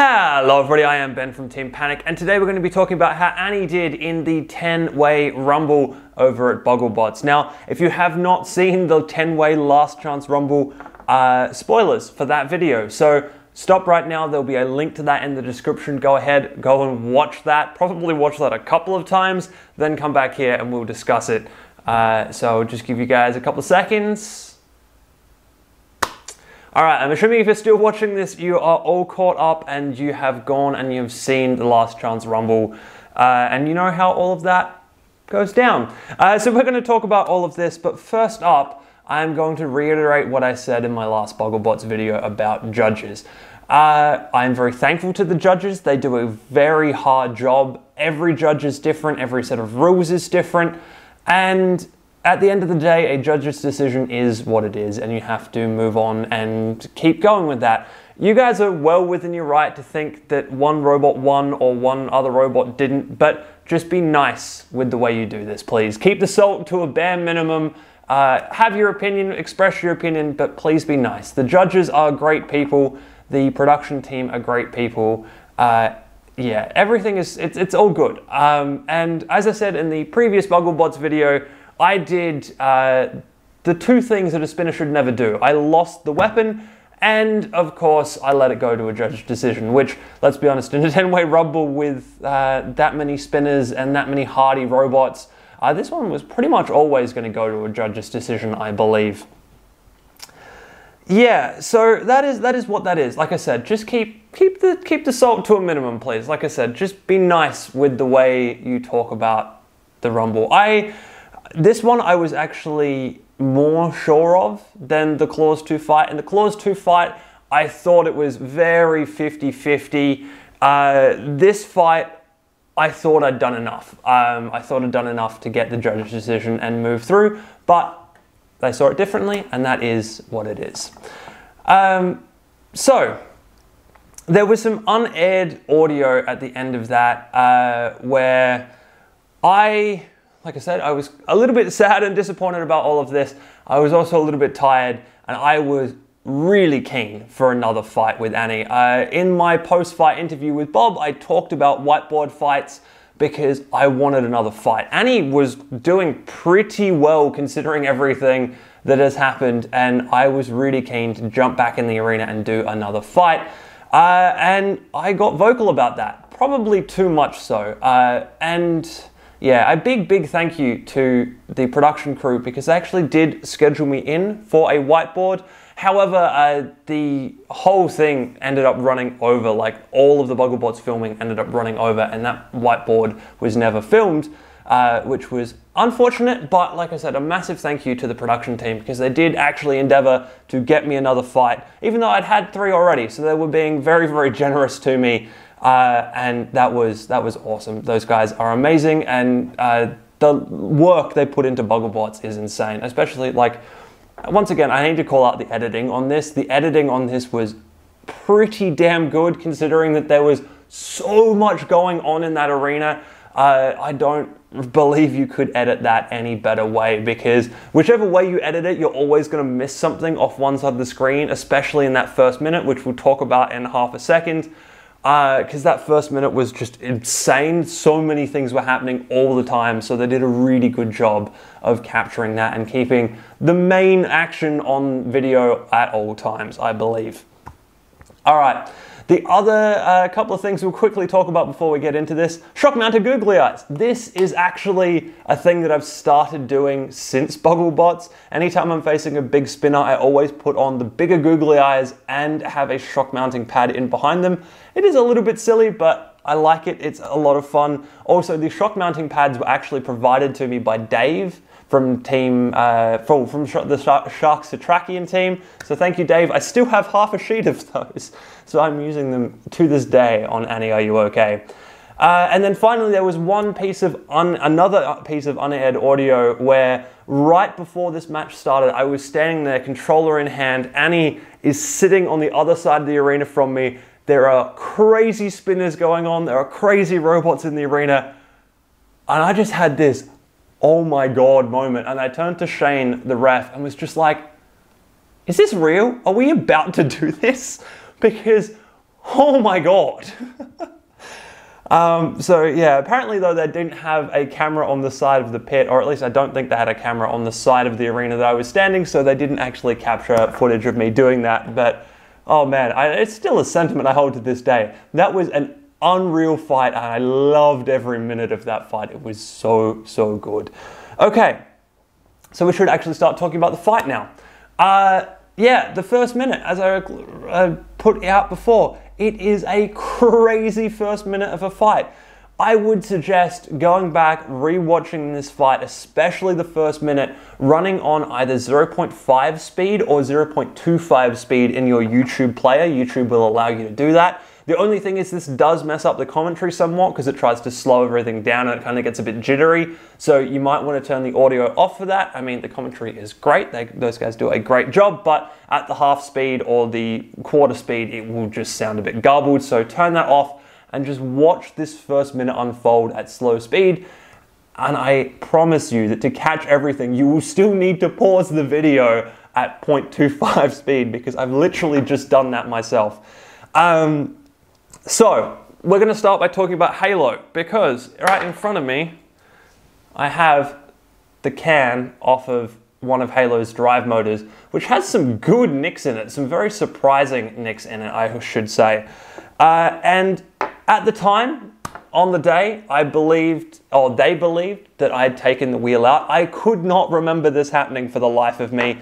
Hello everybody, I am Ben from Team Panic, and today we're going to be talking about how Annie did in the 10-way rumble over at BuggleBots. Now, if you have not seen the 10-way last chance rumble, spoilers for that video. So stop right now, there'll be a link to that in the description. Go ahead, go and watch that. Probably watch that a couple of times, then come back here and we'll discuss it. So just give you guys a couple of seconds. Alright, I'm assuming if you're still watching this, you are all caught up and you have gone and you've seen the last chance rumble. And you know how all of that goes down. So we're going to talk about all of this, but first up, I'm going to reiterate what I said in my last BuggleBots video about judges. I'm very thankful to the judges. They do a very hard job. Every judge is different, every set of rules is different, and at the end of the day, a judge's decision is what it is, and you have to move on and keep going with that. You guys are well within your right to think that one robot won or one other robot didn't, but just be nice with the way you do this, please. Keep the salt to a bare minimum. Have your opinion, express your opinion, but please be nice. The judges are great people. The production team are great people. Yeah, everything is, it's all good. And as I said in the previous BuggleBots video, I did the two things that a spinner should never do. I lost the weapon, and of course, I let it go to a judge's decision, which, let's be honest, in a 10-way rumble with that many spinners and that many hardy robots, this one was pretty much always going to go to a judge's decision, I believe. Yeah, so that is what that is. Like I said, just keep the salt to a minimum, please. Like I said, just be nice with the way you talk about the rumble. This one I was actually more sure of than the Claws 2 fight. In the Claws 2 fight, I thought it was very 50-50. This fight, I thought I'd done enough. I thought I'd done enough to get the judge's decision and move through, but they saw it differently, and that is what it is. So there was some unaired audio at the end of that where like I said, I was a little bit sad and disappointed about all of this. I was also a little bit tired, and I was really keen for another fight with Annie. In my post-fight interview with Bob, I talked about whiteboard fights because I wanted another fight. Annie was doing pretty well considering everything that has happened, and I was really keen to jump back in the arena and do another fight. And I got vocal about that, probably too much so. And yeah, a big thank you to the production crew because they actually did schedule me in for a whiteboard. However, the whole thing ended up running over, like all of the BuggleBots filming ended up running over, and that whiteboard was never filmed, which was unfortunate, but like I said, a massive thank you to the production team because they did actually endeavor to get me another fight, even though I'd had three already, so they were being very generous to me. And that was awesome. Those guys are amazing, and the work they put into BuggleBots is insane. Especially, like, once again, I need to call out the editing on this. The editing on this was pretty damn good, considering that there was so much going on in that arena. I don't believe you could edit that any better way, because whichever way you edit it, you're always going to miss something off one side of the screen, especially in that first minute, which we'll talk about in half a second. Because that first minute was just insane. So many things were happening all the time, so they did a really good job of capturing that and keeping the main action on video at all times, I believe. All right, the other couple of things we'll quickly talk about before we get into this. Shock-mounted googly eyes. This is actually a thing that I've started doing since BuggleBots. Anytime I'm facing a big spinner, I always put on the bigger googly eyes and have a shock-mounting pad in behind them. It is a little bit silly, but I like it. It's a lot of fun. Also, the shock-mounting pads were actually provided to me by Dave from team, from the Sharks Satrakian team. So thank you, Dave. I still have half a sheet of those, so I'm using them to this day on Annie Are You Okay? And then finally, there was one piece of another piece of unaired audio where right before this match started, I was standing there, controller in hand. Annie is sitting on the other side of the arena from me. There are crazy spinners going on. There are crazy robots in the arena. And I just had this oh my God moment, and I turned to Shane, the ref, and was just like, is this real? Are we about to do this? Because Oh my God. So yeah, apparently though they didn't have a camera on the side of the pit, or at least I don't think they had a camera on the side of the arena that I was standing, so they didn't actually capture footage of me doing that. But oh man, it's still a sentiment I hold to this day. That was an unreal fight and I loved every minute of that fight. It was so good. Okay, so we should actually start talking about the fight now. Yeah, the first minute, as I put out before, it is a crazy first minute of a fight. I would suggest going back, re-watching this fight, especially the first minute, running on either 0.5 speed or 0.25 speed in your YouTube player. YouTube will allow you to do that. The only thing is this does mess up the commentary somewhat because it tries to slow everything down and it kind of gets a bit jittery. So you might want to turn the audio off for that. I mean, the commentary is great. Those guys do a great job, but at the half speed or the quarter speed, it will just sound a bit garbled. So turn that off and just watch this first minute unfold at slow speed. And I promise you that to catch everything, you will still need to pause the video at 0.25 speed because I've literally just done that myself. So we're gonna start by talking about Halo because right in front of me, I have the can off of one of Halo's drive motors, which has some good nicks in it, some very surprising nicks in it, I should say. And at the time, on the day, I believed, or they believed, that I had taken the wheel out. I could not remember this happening for the life of me.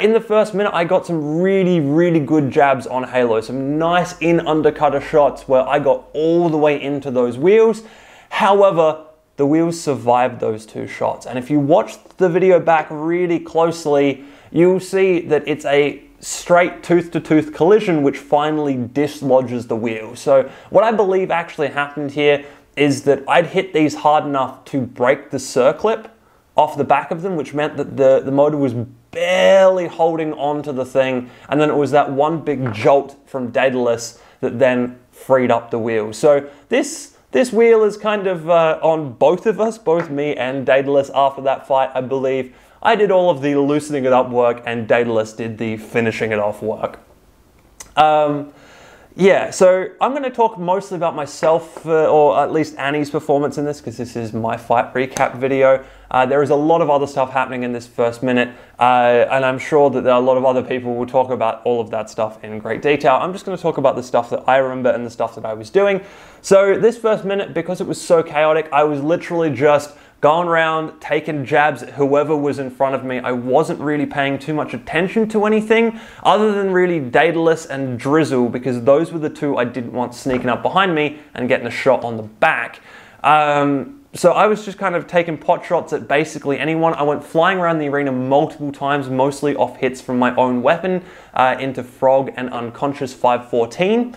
In the first minute, I got some really good jabs on Halo, some nice in-undercutter shots where I got all the way into those wheels. However, the wheels survived those two shots. And if you watch the video back really closely, you'll see that it's a straight tooth-to-tooth collision which finally dislodges the wheel. So what I believe actually happened here is that I'd hit these hard enough to break the circlip off the back of them, which meant that the motor was barely holding on to the thing, and then it was that one big jolt from Daedalus that then freed up the wheel. So this wheel is kind of on both of us, both me and Daedalus after that fight, I believe. I did all of the loosening it up work and Daedalus did the finishing it off work. Yeah, so I'm going to talk mostly about myself, or at least Annie's performance in this, because this is my fight recap video. There is a lot of other stuff happening in this first minute, and I'm sure that there are a lot of other people who will talk about all of that stuff in great detail. I'm just going to talk about the stuff that I remember and the stuff that I was doing. So this first minute, because it was so chaotic, I was literally just going around, taking jabs at whoever was in front of me. I wasn't really paying too much attention to anything other than really Daedalus and Drizzle, because those were the two I didn't want sneaking up behind me and getting a shot on the back. So I was just kind of taking pot shots at basically anyone. I went flying around the arena multiple times, mostly off hits from my own weapon into Frog and Unconscious 514.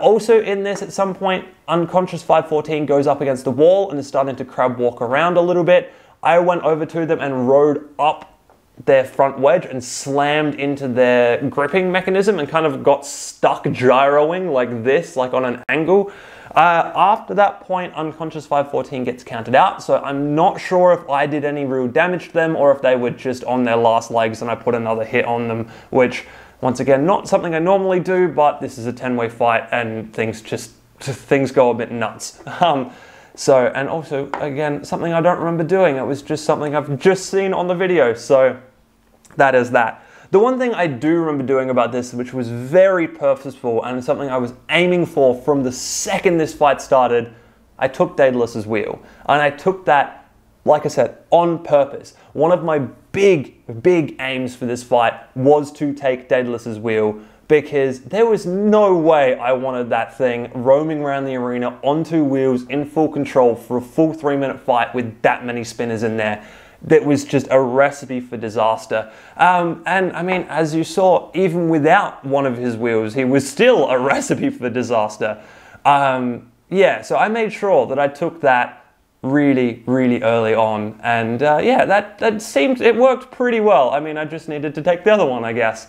Also in this, at some point, Unconscious 514 goes up against the wall and is starting to crab walk around a little bit. I went over to them and rode up their front wedge and slammed into their gripping mechanism and kind of got stuck gyroing like this, like on an angle. After that point, Unconscious 514 gets counted out, so I'm not sure if I did any real damage to them or if they were just on their last legs and I put another hit on them, which, once again, not something I normally do, but this is a 10-way fight and things go a bit nuts. So, and also, again, something I don't remember doing. It was just something I've just seen on the video, so that is that. The one thing I do remember doing about this, which was very purposeful and something I was aiming for from the second this fight started, I took Daedalus's wheel. And I took that, like I said, on purpose. One of my big aims for this fight was to take Daedalus's wheel, because there was no way I wanted that thing roaming around the arena on two wheels in full control for a full 3-minute fight with that many spinners in there. That was just a recipe for disaster. And I mean, as you saw, even without one of his wheels, he was still a recipe for disaster. Yeah, so I made sure that I took that really early on. And yeah, that seemed, it worked pretty well. I mean, I just needed to take the other one, I guess.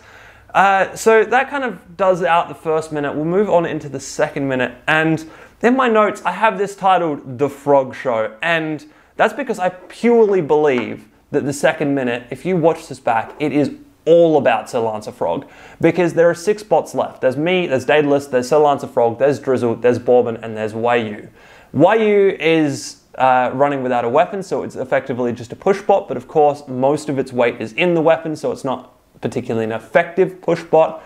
So that kind of does out the first minute. We'll move on into the second minute. And in my notes, I have this titled The Frog Show. And that's because I purely believe that the second minute, if you watch this back, it is all about Sir Lancer Frog, because there are 6 bots left. There's me, there's Daedalus, there's Sir Lancer Frog, there's Drizzle, there's Bourbon, and there's YU. YU is running without a weapon, so it's effectively just a push bot, but of course most of its weight is in the weapon, so it's not particularly an effective push bot.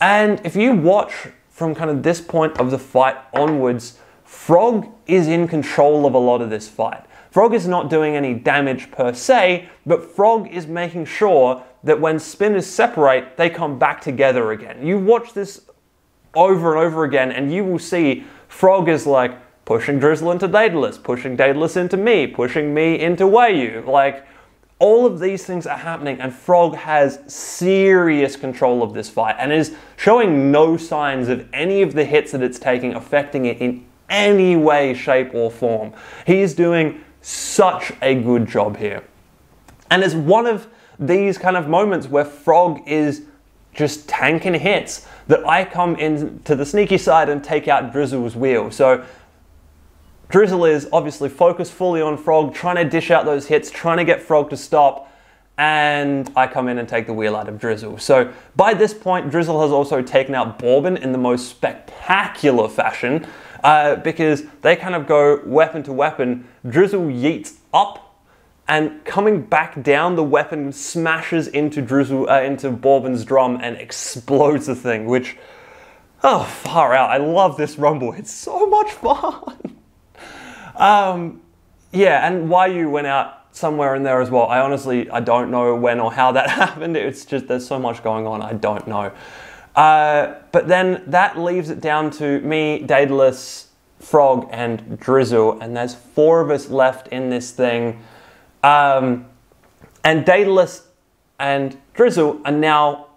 And if you watch from kind of this point of the fight onwards, Frog is in control of a lot of this fight. Frog is not doing any damage per se, but Frog is making sure that when spinners separate, they come back together again. You watch this over and over again, and you will see Frog is like pushing Drizzle into Daedalus, pushing Daedalus into me, pushing me into YU. Like, all of these things are happening, and Frog has serious control of this fight and is showing no signs of any of the hits that it's taking affecting it in any way, shape, or form. He is doing such a good job here. And it's one of these kind of moments where Frog is just tanking hits that I come in to the sneaky side and take out Drizzle's wheel. So Drizzle is obviously focused fully on Frog, trying to dish out those hits, trying to get Frog to stop, and I come in and take the wheel out of Drizzle. So by this point, Drizzle has also taken out Bourbon in the most spectacular fashion, because they kind of go weapon to weapon. Drizzle yeets up, and coming back down, the weapon smashes into Bourbon's drum and explodes the thing, which, oh, far out. I love this rumble. It's so much fun. Yeah, and YU went out somewhere in there as well. I don't know when or how that happened. It's just, there's so much going on, I don't know. But then that leaves it down to me, Daedalus, Frog, and Drizzle, and there's 4 of us left in this thing. And Daedalus and Drizzle are now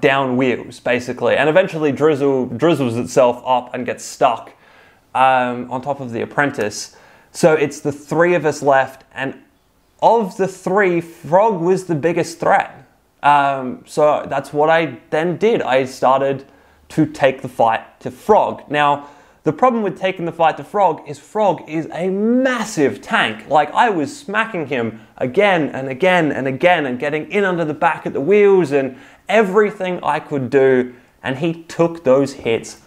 down wheels, basically. And eventually Drizzle drizzles itself up and gets stuck on top of the apprentice. So it's the 3 of us left, and of the 3, Frog was the biggest threat. So that's what I then did. I started to take the fight to Frog. Now, the problem with taking the fight to Frog is a massive tank. Like, I was smacking him again and again and again and getting in under the back at the wheels and everything I could do, and he took those hits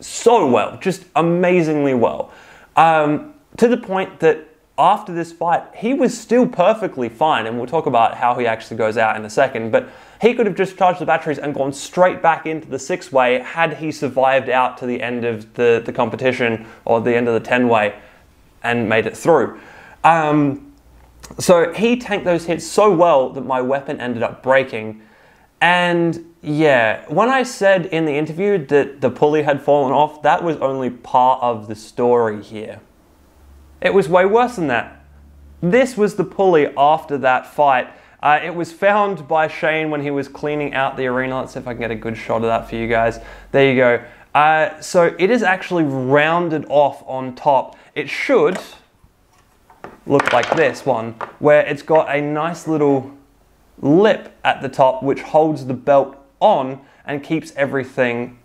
so well, just amazingly well. To the point that after this fight, he was still perfectly fine, and we'll talk about how he actually goes out in a second, but he could have just charged the batteries and gone straight back into the 6-way had he survived out to the end of the competition, or the end of the 10-way, and made it through. So he tanked those hits so well that my weapon ended up breaking. And yeah, when I said in the interview that the pulley had fallen off, that was only part of the story here. It was way worse than that. This was the pulley after that fight. It was found by Shane when he was cleaning out the arena. Let's see if I can get a good shot of that for you guys. There you go. So it is actually rounded off on top. It should look like this one, where it's got a nice little lip at the top which holds the belt on and keeps everything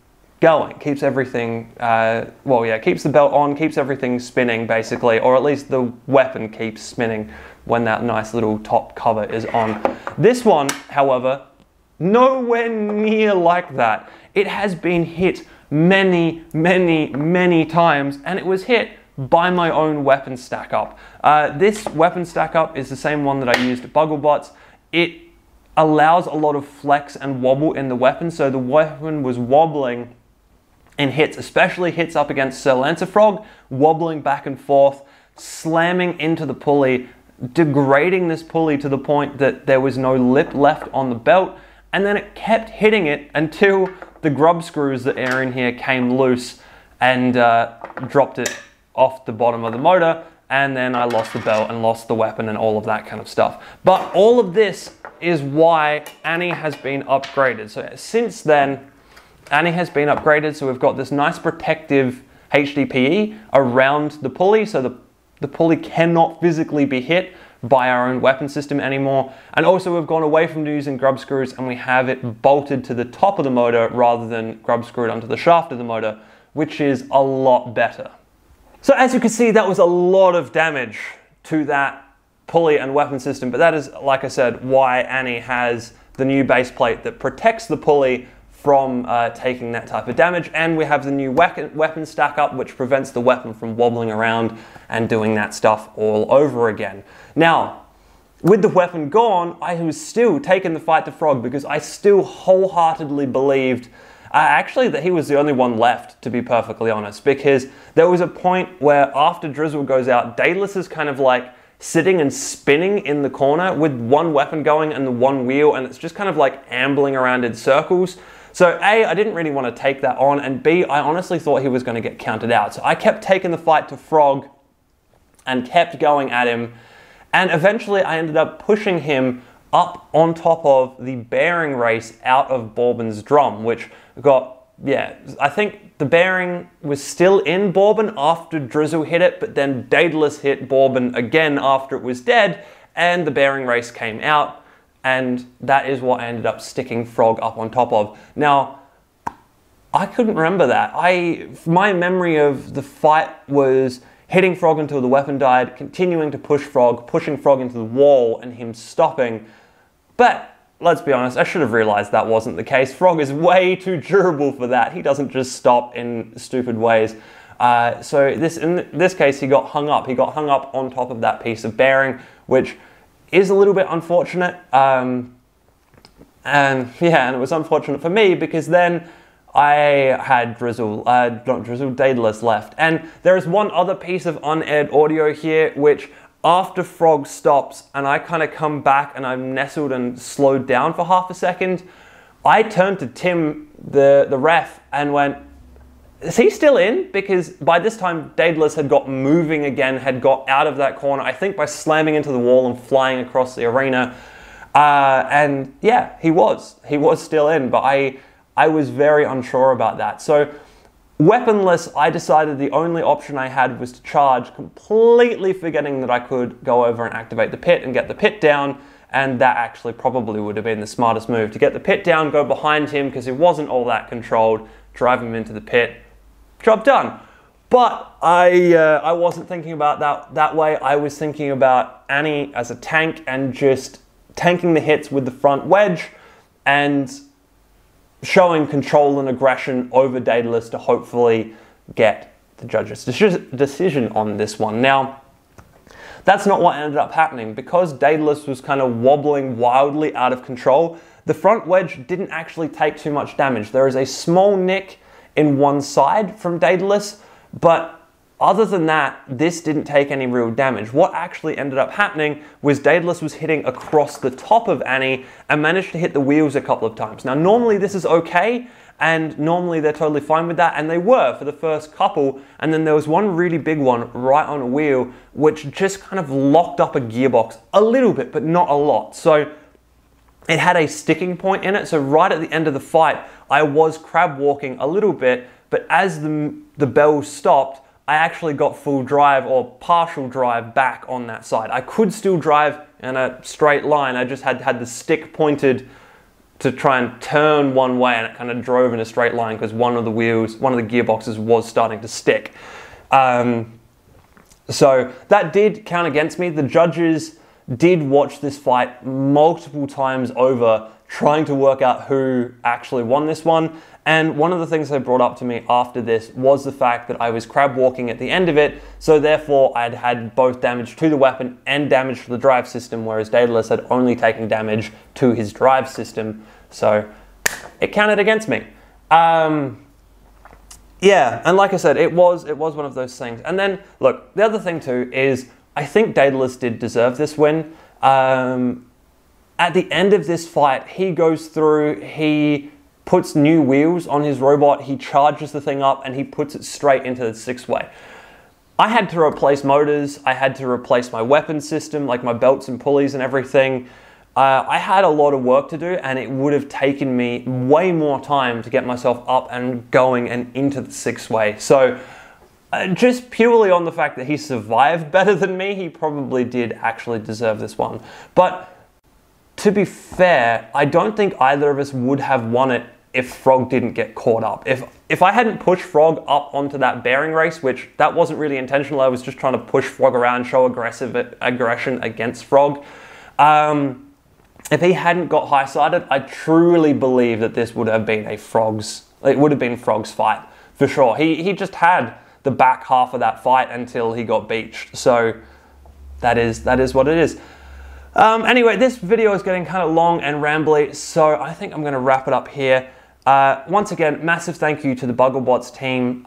going, keeps everything, well, yeah, keeps the belt on, keeps everything spinning basically, or at least the weapon keeps spinning when that nice little top cover is on. This one, however, nowhere near like that. It has been hit many, many, many times, and it was hit by my own weapon stack up. This weapon stack up is the same one that I used at BuggleBots. It allows a lot of flex and wobble in the weapon, so the weapon was wobbling in hits, especially hits up against Sir Lancer Frog, wobbling back and forth, slamming into the pulley, degrading this pulley to the point that there was no lip left on the belt, and then it kept hitting it until the grub screws that are in here came loose and dropped it off the bottom of the motor, and then I lost the belt and lost the weapon and all of that kind of stuff. But all of this is why Annie has been upgraded. So since then, Annie has been upgraded, so we've got this nice protective HDPE around the pulley, so the pulley cannot physically be hit by our own weapon system anymore. And also we've gone away from using grub screws, and we have it bolted to the top of the motor rather than grub screwed onto the shaft of the motor, which is a lot better. So as you can see, that was a lot of damage to that pulley and weapon system, but that is, like I said, why Annie has the new base plate that protects the pulley from taking that type of damage, and we have the new weapon stack up, which prevents the weapon from wobbling around and doing that stuff all over again. Now, with the weapon gone, I was still taking the fight to Frog because I still wholeheartedly believed actually that he was the only one left, to be perfectly honest, because there was a point where after Drizzle goes out, Daedalus is kind of like sitting and spinning in the corner with one weapon going and the one wheel, and it's just kind of like ambling around in circles. So A, I didn't really want to take that on, and B, I honestly thought he was going to get counted out. So I kept taking the fight to Frog and kept going at him, and eventually I ended up pushing him up on top of the bearing race out of Bourbon's drum, which got, yeah, I think the bearing was still in Bourbon after Drizzle hit it, but then Daedalus hit Bourbon again after it was dead, and the bearing race came out. And that is what I ended up sticking Frog up on top of. Now, I couldn't remember that. My memory of the fight was hitting Frog until the weapon died, continuing to push Frog, pushing Frog into the wall, and him stopping. But let's be honest, I should have realized that wasn't the case. Frog is way too durable for that. He doesn't just stop in stupid ways. So in this case, he got hung up. He got hung up on top of that piece of bearing, which is a little bit unfortunate, and it was unfortunate for me because then I had Daedalus left. And there is one other piece of unaired audio here, which after Frog stops and I kind of come back and I'm nestled and slowed down for half a second, I turned to Tim, the ref, and went, is he still in? Because by this time, Daedalus had got moving again, had got out of that corner, I think by slamming into the wall and flying across the arena. And yeah, he was still in, but I was very unsure about that. So weaponless, I decided the only option I had was to charge, completely forgetting that I could go over and activate the pit and get the pit down. And that actually probably would have been the smartest move, to get the pit down, go behind him, because he wasn't all that controlled, drive him into the pit. Job done. But I wasn't thinking about that way. I was thinking about Annie as a tank and just tanking the hits with the front wedge and showing control and aggression over Daedalus to hopefully get the judge's decision on this one. Now, that's not what ended up happening. Because Daedalus was kind of wobbling wildly out of control, the front wedge didn't actually take too much damage. There is a small nick in one side from Daedalus, but other than that, this didn't take any real damage. What actually ended up happening was Daedalus was hitting across the top of Annie and managed to hit the wheels a couple of times. Now, normally this is okay, and normally they're totally fine with that, and they were for the first couple, and then there was one really big one right on a wheel, which just kind of locked up a gearbox a little bit, but not a lot. So it had a sticking point in it, so right at the end of the fight, I was crab walking a little bit, but as the bell stopped, I actually got full drive or partial drive back on that side. I could still drive in a straight line, I just had the stick pointed to try and turn one way, and it kind of drove in a straight line because one of the gearboxes was starting to stick. So that did count against me. The judges did watch this fight multiple times over, trying to work out who actually won this one. And one of the things they brought up to me after this was the fact that I was crab walking at the end of it, so therefore I'd had both damage to the weapon and damage to the drive system, whereas Daedalus had only taken damage to his drive system, so it counted against me. Yeah, and like I said, it was one of those things. And then, look, the other thing too is, I think Daedalus did deserve this win. At the end of this fight, he goes through, he puts new wheels on his robot, he charges the thing up, and he puts it straight into the six-way. I had to replace motors, I had to replace my weapon system, like my belts and pulleys and everything. I had a lot of work to do, and it would have taken me way more time to get myself up and going and into the six-way. So, just purely on the fact that he survived better than me, he probably did actually deserve this one. But to be fair, I don't think either of us would have won it if Frog didn't get caught up. If I hadn't pushed Frog up onto that bearing race, which that wasn't really intentional, I was just trying to push Frog around, show aggression against Frog. If he hadn't got high-sided, I truly believe that this would have been a Frog's... It would have been Frog's fight, for sure. He just had the back half of that fight until he got beached. So that is what it is. Anyway, this video is getting kind of long and rambly, so I think I'm going to wrap it up here. Once again, massive thank you to the BuggleBots team.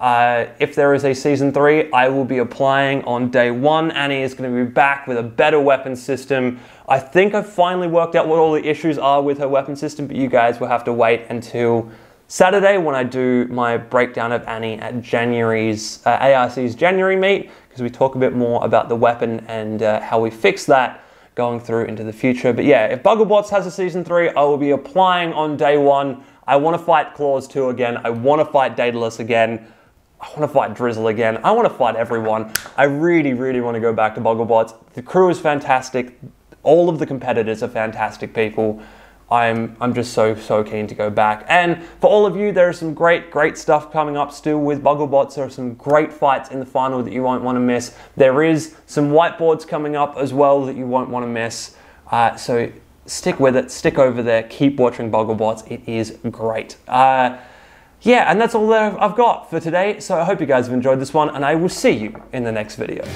If there is a season 3, I will be applying on day 1. Annie is going to be back with a better weapon system. I think I've finally worked out what all the issues are with her weapon system, but you guys will have to wait until Saturday when I do my breakdown of Annie at ARC's January meet, because we talk a bit more about the weapon and how we fix that going through into the future. But yeah, if BuggleBots has a season 3, I will be applying on day 1. I want to fight Claws 2 again. I want to fight Daedalus again. I want to fight Drizzle again. I want to fight everyone. I really, really want to go back to BuggleBots. The crew is fantastic. All of the competitors are fantastic people. I'm just so keen to go back. And for all of you, there is some great stuff coming up still with BuggleBots. There are some great fights in the final that you won't want to miss. There is some whiteboards coming up as well that you won't want to miss. So stick with it, stick over there, keep watching BuggleBots, it is great. Yeah, and that's all that I've got for today, so I hope you guys have enjoyed this one, and I will see you in the next video.